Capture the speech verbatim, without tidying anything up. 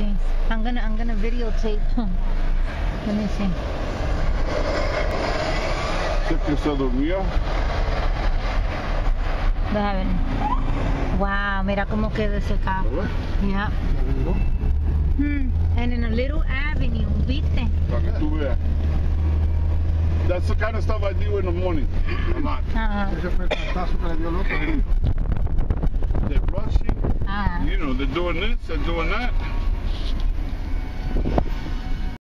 see. I'm gonna I'm gonna videotape. Let me see. ¿Se se durmió? Déjame ver. Wow, mira cómo queda ese carro. Yeah. Hmm. And in a little avenue, ¿viste? That's the kind of stuff I do in the morning. A lot. Uh-huh. They're rushing. Uh-huh. You know, they're doing this, they're doing that.